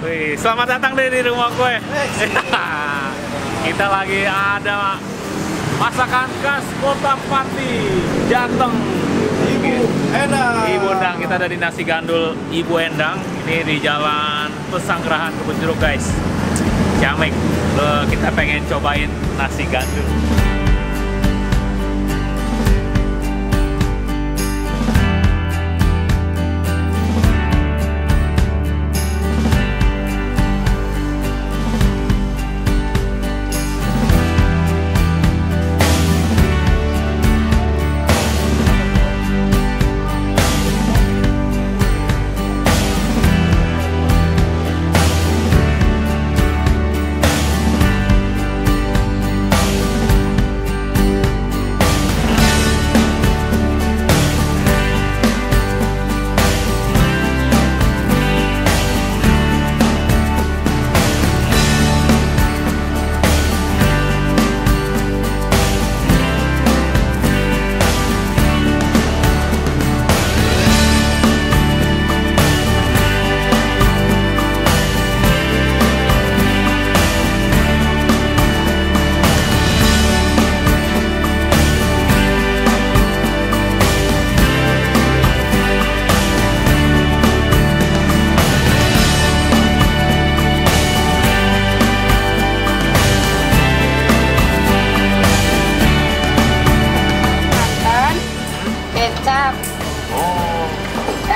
Wih, selamat datang deh di rumah gue. Kita lagi ada masakan khas Kota Pati, Jateng. Ibu Endang. Ibu Endang, kita ada di Nasi Gandul Ibu Endang. Ini di Jalan Pesanggrahan Kebun Jeruk, guys. Ciamik. Kita pengen cobain nasi gandul.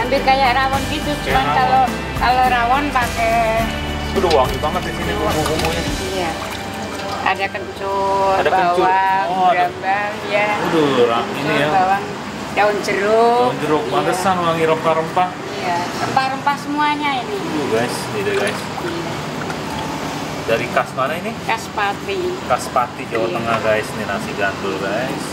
Hampir kayak rawon gitu, cuman kalau rawon pakai. Udah wangi banget di sini bumbu-bumbunya. Iya. Ada kencur, bawang, gambang, ya. Udah, ini ya. Bawang, daun jeruk. Daun jeruk, pantesan wangi rempah-rempah. Iya, rempah-rempah semuanya ini. Tuh guys, ini deh guys. Iya. Dari khas mana ini? Khas Pati. Khas Pati, Jawa Tengah guys. Ini nasi gandul guys.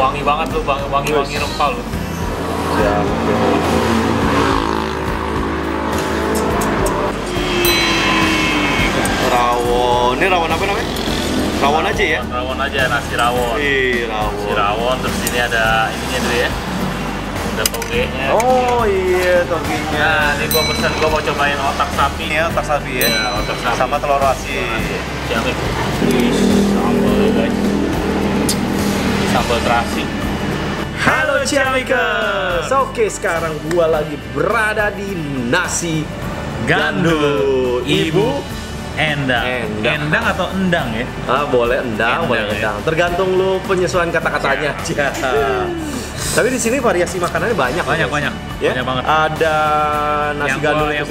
Wangi banget tuh, wangi rempah loh. Siap. Rawon, ini rawon apa namanya? Rawon aja ya? Rawon aja, nasi rawon. Ih, rawon. Nasi rawon, terus ini ada ininya dulu ya. Ada togenya. Oh iya, togenya. Nah, ini gua pesen, gua mau cobain otak sapi. Iya, otak sapi ya. Iya, otak sapi. Sama telur asin. Siap. Wih, sambal guys. Sambal terasi. Halo Ciamikers. Oke, sekarang gua lagi berada di Nasi Gandul Ibu Endang. Endang atau endang ya? Ah, boleh endang, boleh endang. Ya. Tergantung lu penyesuaian kata-katanya aja. Tapi di sini variasi makanannya banyak. Banyak. Ya? Banyak banget. Ada nasi gandul yang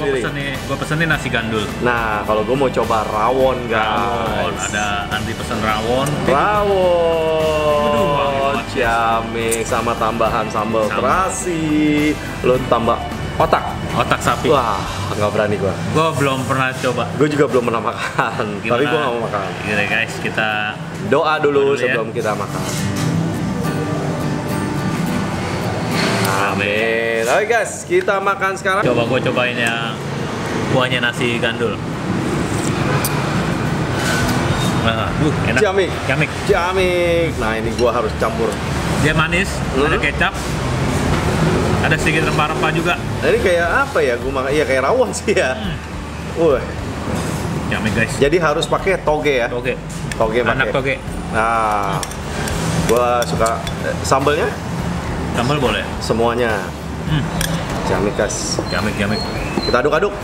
gua pesenin nasi gandul. Nah, kalau gua mau coba rawon, guys. Ada anti pesen rawon. Ciamik sama tambahan sambal terasi, lo tambah otak sapi. Wah, nggak berani gua. Gua belum pernah coba. Gua juga belum pernah makan. Gimana? Tapi gua nggak mau makan. Gini guys, kita doa dulu sebelum kita makan. Amin. Oke guys, kita makan sekarang. Coba gua cobain yang kuahnya nasi gandul. Enak. Ciamik. Nah, ini gua harus campur. Dia manis, ada kecap. Ada sedikit rempah-rempah juga. Ini kayak apa ya? Gua makan, iya kayak rawon sih ya. Ciamik guys. Jadi harus pakai toge ya. Toge pakai. Anak toge. Nah. Gua suka sambalnya. Sambal boleh. Semuanya. Ciamik guys. Ciamik. Kita aduk-aduk.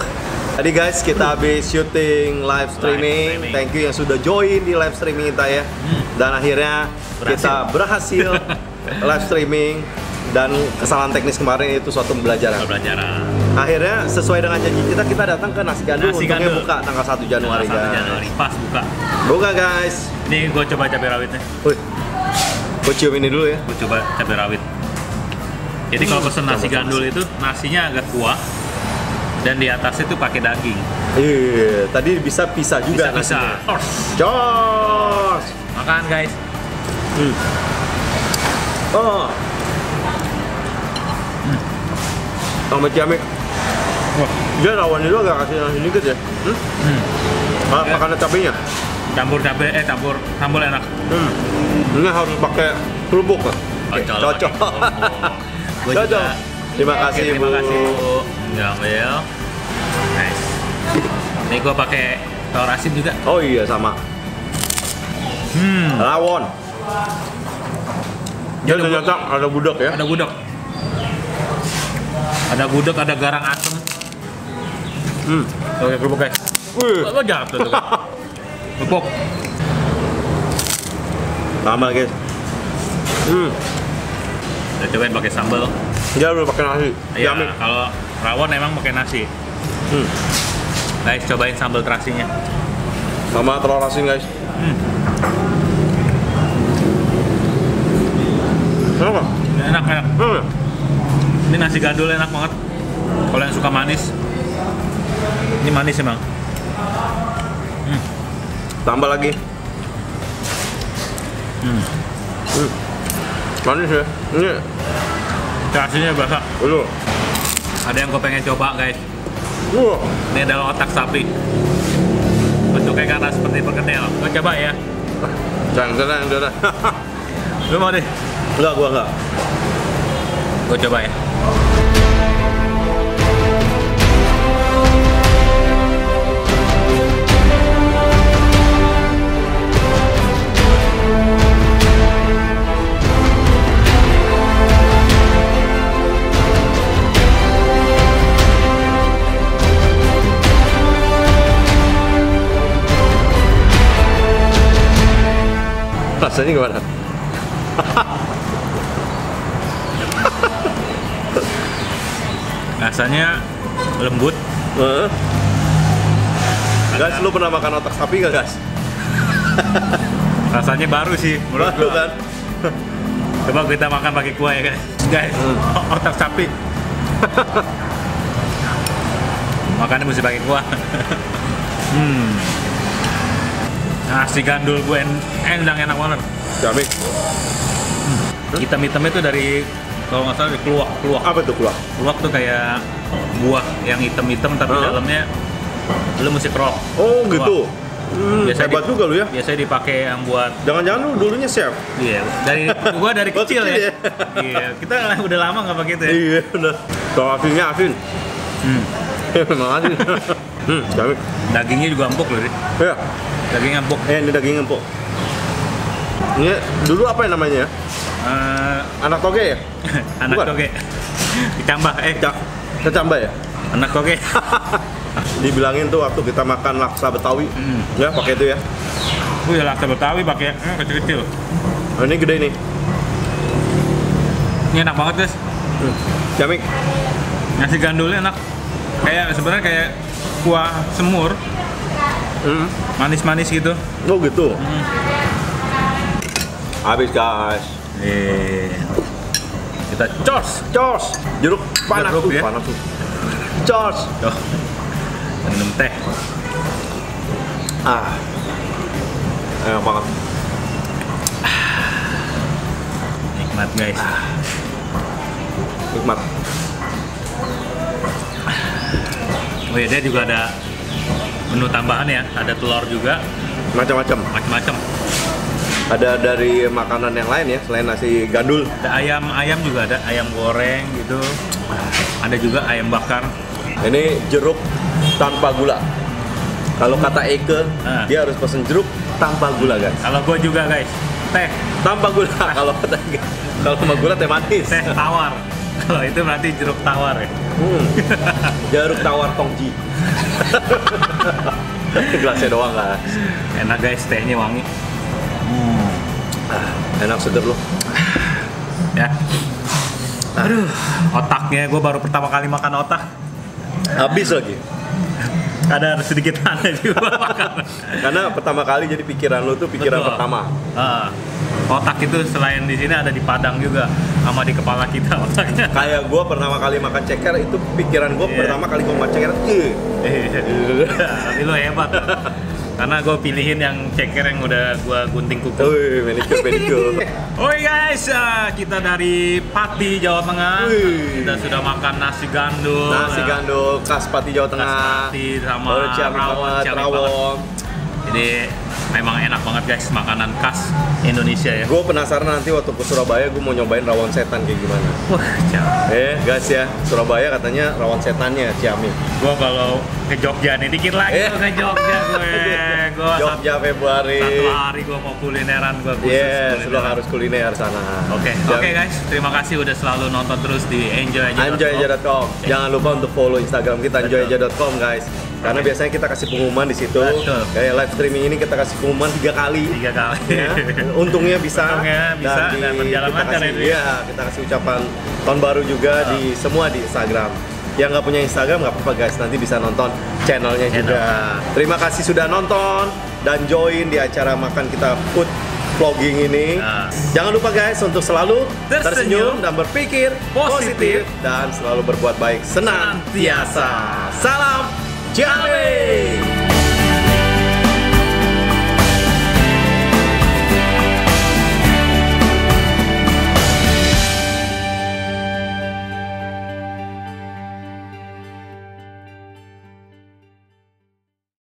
Tadi guys, kita habis syuting live streaming. Thank you yang sudah join di live streaming kita ya. Dan akhirnya kita berhasil live streaming. Dan kesalahan teknis kemarin itu suatu pembelajaran. Akhirnya sesuai dengan janji kita datang ke Nasi Gandul. Untungnya buka tanggal 1 Januari guys. 1 Januari, pas buka guys. Ini gue coba cabai rawitnya. Gue cium ini dulu ya. Gue coba cabai rawit. Jadi kalau pesen nasi gandul itu, nasinya agak kuah. dan di atas itu pakai daging. Iya, tadi bisa pisah juga. Bisa. Cos. Makan guys. Oh. Tambah jamek. Wah, dia rawon itu agak kasih nasi dikit ya. Makanan cabenya. Campur cabe, campur sambal enak. Ini harus pakai kerupuk kan? Cocok. Cocok. Terima kasih Bu. Jamil. Nice. Ini gua pakai telur asin juga. Oh iya sama. Rawon. Jadi ternyata ada gudeg ya? Ada gudeg. Ada gudeg, ada garang asem. Oke, kerupuk guys. Lo jarang tuh. Kerupuk. Tambah guys. Kita cobain pakai sambal. Dia udah pakai nasi. Iya. Kalau rawon emang pakai nasi. Guys, cobain sambal terasinya. Sama telur asin guys. Enak. Enak. Ini nasi gandul enak banget. Kalau yang suka manis, ini manis emang. Tambah lagi. Manis ya. Ini terasinya basah. Ada yang gue pengen coba guys. Ini adalah otak sapi. Bentuknya karena seperti perkedel. Gue coba ya. Jangan. Lu mau deh? Enggak, gua enggak. Gue coba ya. Rasanya gimana? Rasanya lembut. Guys, lu pernah makan otak sapi gak guys? Rasanya baru sih menurut gua. Kan? Coba kita makan pakai kuah ya guys. Otak sapi. Makannya mesti pakai kuah. Nasi gandul gue endang enak banget. Jamik. Hitam-hitamnya itu dari, kalau nggak salah, dari keluak. Apa tuh keluak? Keluak tuh kayak buah yang hitam-hitam tapi dalamnya lu mesti kerok. Oh gitu. Hebat juga lu ya. Biasanya dipakai yang buat. Jangan-jangan lu dulunya chef? Iya. Dari kecil ya. Iya. Kita udah lama nggak pakai itu ya. Iya benar. Kalau asinnya asin. Memang asin. Jamik. Dagingnya juga empuk loh. Iya. Daging empuk. Ini daging empuk. Ini dulu apa ya namanya? Anak toge ya? Anak toge. Dicambah. Kecambah ya? Anak toge. Dibilangin tuh waktu kita makan laksa Betawi, ya pakai itu ya. Itu ya laksa Betawi pakai kecil-kecil. Oh, ini gede nih. Ini enak banget guys. Jamik. Nasi gandulnya enak. Sebenarnya kayak kuah semur. Manis-manis gitu. Oh gitu. Habis guys. Kita cors. Jeruk panas tuh ya. Cors. Minum teh. Enak banget. Nikmat guys. Nikmat. Oh iya, dia juga ada menu tambahan ya, ada telur juga, macam-macam. Ada dari makanan yang lain ya, selain nasi gandul. Ada ayam juga, ada ayam goreng gitu. Ada juga ayam bakar. Ini jeruk tanpa gula. Kalau kata Eke, dia harus pesen jeruk tanpa gula guys. Kalau gua juga guys, teh tanpa gula. Kalau sama gula teh manis. Teh tawar. Kalau itu berarti jeruk tawar ya. Jeruk tawar tongji. Gelasnya doang lah. Enak guys, tehnya wangi. Enak sedap loh. Ya. Aduh, otaknya gue baru pertama kali makan otak. Habis lagi. Ada sedikit aneh juga makan. Karena pertama kali, jadi pikiran lo tuh pikiran betul. Pertama. Otak itu selain di sini ada di Padang juga, sama di kepala kita otaknya. Kayak gue pertama kali makan ceker itu pikiran gue pertama kali gue baca kira ini lo hebat. Karena gue pilihin yang ceker yang udah gue gunting kuku. Wih, manicure, pedicure. Oi guys, kita dari Pati, Jawa Tengah. Kita sudah makan nasi gandul. Nasi gandul khas Pati, Jawa Tengah. Khas Pati sama rawon. Jadi memang enak banget guys, makanan khas Indonesia ya. Gue penasaran nanti waktu ke Surabaya gue mau nyobain rawon setan kayak gimana. Wah, guys ya, Surabaya katanya rawon setannya Ciamik. Gue kalau ke Jogja nih, dikit lagi ke Jogja gue. Jogja Februari. Satu hari gue mau kulineran, gue khusus sudah harus kuliner sana. Oke guys, terima kasih udah selalu nonton terus di enjoyaja.com. Jangan lupa untuk follow Instagram kita enjoyaja.com guys. Karena biasanya kita kasih pengumuman di situ. Kayak live streaming ini kita kasih pengumuman 3 kali. 3 kali. Ya. Untungnya bisa. Dan berjalan lancar itu. Iya, kita kasih ucapan tahun baru juga di semua di Instagram. Yang nggak punya Instagram nggak apa-apa guys, nanti bisa nonton channelnya juga. Terima kasih sudah nonton dan join di acara makan kita food vlogging ini. Jangan lupa guys untuk selalu tersenyum dan berpikir positif dan selalu berbuat baik senantiasa. Salam Jawi.